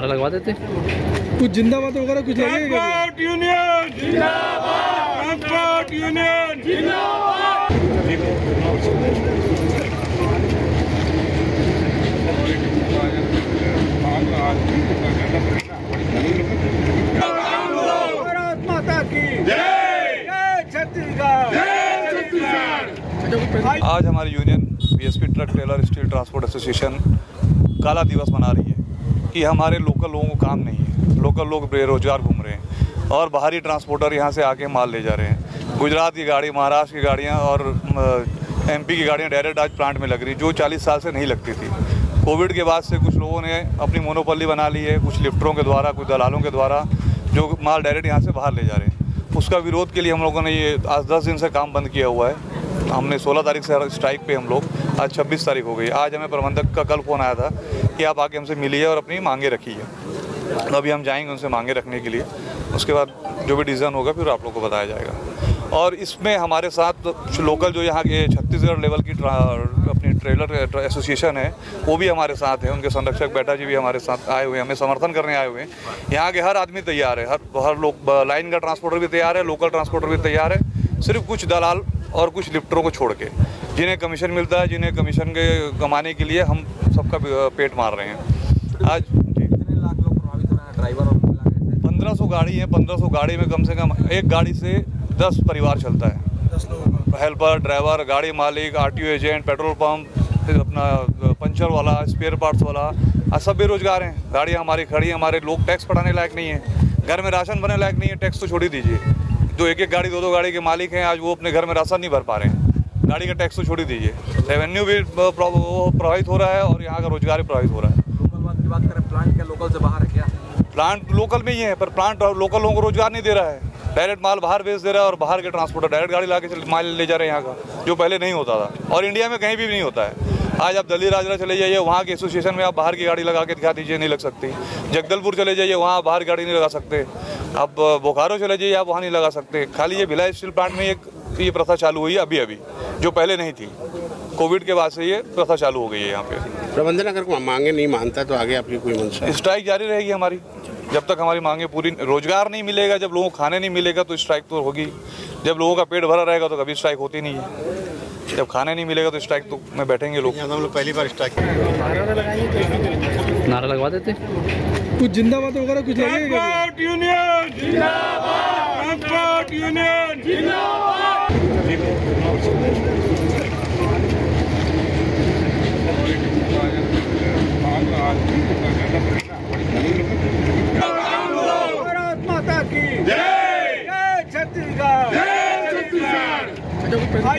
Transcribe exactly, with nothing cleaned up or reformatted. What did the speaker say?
नारा लगवा देते। कुछ जिंदाबाद वगैरह कुछ भारत माता की जय, छत्तीसगढ़। आज हमारी union B S P truck trailer steel transport association काला दिवस मना रही है कि हमारे लोकल लोगों को काम नहीं है, लोकल लोग बेरोजगार घूम रहे हैं और बाहरी ट्रांसपोर्टर यहाँ से आके माल ले जा रहे हैं। गुजरात की गाड़ी, महाराष्ट्र की गाड़ियाँ और एमपी की गाड़ियाँ डायरेक्ट आज प्लांट में लग रही, जो चालीस साल से नहीं लगती थी। कोविड के बाद से कुछ लोगों ने अपनी मोनोपोली बना ली है, कुछ लिफ्टरों के द्वारा, कुछ दलालों के द्वारा, जो माल डायरेक्ट यहाँ से बाहर ले जा रहे हैं। उसका विरोध के लिए हम लोगों ने ये आज दस दिन से काम बंद किया हुआ है। हमने सोलह तारीख से स्ट्राइक पे हम लोग आज छब्बीस तारीख हो गई। आज हमें प्रबंधक का कल फ़ोन आया था कि आप आके हमसे मिलिए और अपनी मांगे रखिए, तो अभी हम जाएंगे उनसे मांगे रखने के लिए। उसके बाद जो भी डिसीजन होगा फिर आप लोग को बताया जाएगा। और इसमें हमारे साथ लोकल जो यहाँ के छत्तीसगढ़ लेवल की अपनी ट्रेलर एसोसिएशन है वो भी हमारे साथ है, उनके संरक्षक बैठा जी भी हमारे साथ आए हुए हैं, हमें समर्थन करने आए हुए हैं। यहाँ के हर आदमी तैयार है, हर हर लोग, लाइन का ट्रांसपोर्टर भी तैयार है, लोकल ट्रांसपोर्टर भी तैयार है, सिर्फ कुछ दलाल और कुछ लिफ्टरों को छोड़ के, जिन्हें कमीशन मिलता है, जिन्हें कमीशन के कमाने के लिए हम सबका पेट मार रहे हैं। आज कितने लाख लोग प्रभावित हो रहे हैं? ड्राइवर और पंद्रह सौ गाड़ी है, पंद्रह सौ गाड़ी में कम से कम एक गाड़ी से दस परिवार चलता है, दस लोग, हेल्पर, ड्राइवर, गाड़ी मालिक, आरटीओ एजेंट, पेट्रोल पम्प, फिर अपना पंचर वाला, स्पेयर पार्ट्स वाला, सब बेरोजगार हैं। गाड़ियाँ हमारी खड़ी हैं, हमारे लोग टैक्स पढ़ाने लायक नहीं है, घर में राशन भरने लायक नहीं है, टैक्स तो छोड़ ही दीजिए। जो एक एक गाड़ी, दो दो गाड़ी के मालिक हैं, आज वो अपने घर में राशन नहीं भर पा रहे हैं। गाड़ी का टैक्स तो छोड़ ही दीजिए, रेवेन्यू भी प्रभावित हो रहा है और यहाँ का रोजगार भी प्रभावित हो रहा है। लोकल की बात करें, प्लांट क्या लोकल से बाहर है क्या? प्लांट लोकल में ही है, पर प्लांट और लोकल लोगों को रोजगार नहीं दे रहा है, डायरेक्ट माल बाहर बेच दे रहा है और बाहर के ट्रांसपोर्टर डायरेक्ट गाड़ी ला के माल ले जा रहे हैं यहाँ का, जो पहले नहीं होता था और इंडिया में कहीं भी नहीं होता है। आज आप दिल्ली राजरा चले जाइए, वहाँ के एसोसिएशन में आप बाहर की गाड़ी लगा के दिखा दीजिए, नहीं लग सकती। जगदलपुर चले जाइए, वहाँ बाहर गाड़ी नहीं लगा सकते। आप बोकारो चले जाइए, आप वहाँ नहीं लगा सकते। खाली ये भिलाई स्टील प्लांट में एक ये प्रथा चालू हुई है अभी अभी, जो पहले नहीं थी, कोविड के बाद से ये प्रथा चालू हो गई है यहाँ पे। प्रबंधन अगर कोई मांगे नहीं मानता तो आगे आपकी कोई मंशा? स्ट्राइक जारी रहेगी हमारी, जब तक हमारी मांगे पूरी, रोजगार नहीं मिलेगा, जब लोगों को खाने नहीं मिलेगा तो स्ट्राइक तो होगी। जब लोगों का पेट भरा रहेगा तो कभी स्ट्राइक होती नहीं है, जब खाने नहीं मिलेगा तो स्ट्राइक तो में बैठेंगे लोग। हम लोग पहली बार स्ट्राइक नारा लगवा देते। कुछ जिंदाबाद वगैरह कुछ भारत माता की जय, छत्तीसगढ़।